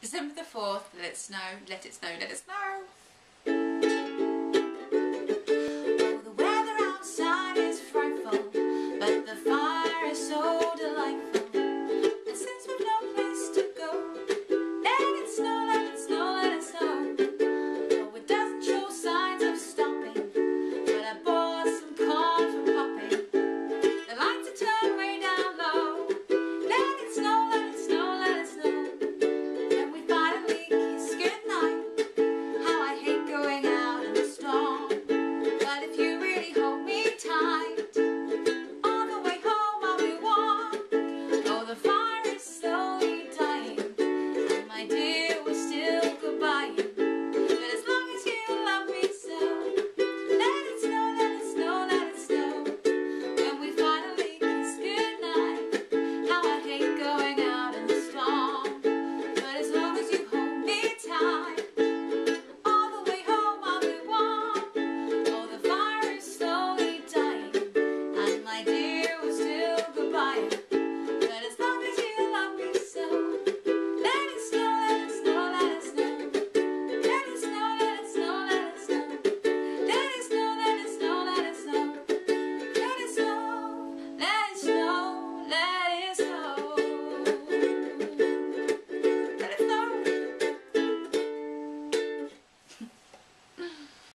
December the 4th. Let us know.